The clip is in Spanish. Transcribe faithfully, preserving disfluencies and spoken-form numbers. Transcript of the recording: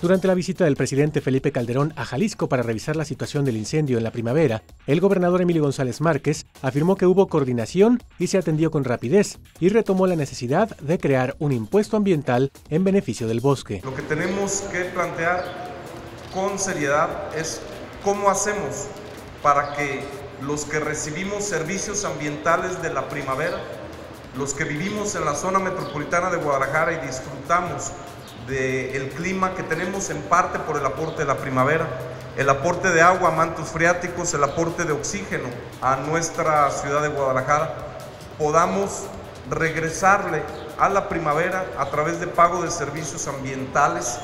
Durante la visita del presidente Felipe Calderón a Jalisco para revisar la situación del incendio en la Primavera, el gobernador Emilio González Márquez afirmó que hubo coordinación y se atendió con rapidez y retomó la necesidad de crear un impuesto ambiental en beneficio del bosque. Lo que tenemos que plantear con seriedad es cómo hacemos para que los que recibimos servicios ambientales de la Primavera, los que vivimos en la zona metropolitana de Guadalajara y disfrutamos del clima que tenemos en parte por el aporte de la Primavera, el aporte de agua, mantos freáticos, el aporte de oxígeno a nuestra ciudad de Guadalajara, podamos regresarle a la Primavera a través de pago de servicios ambientales.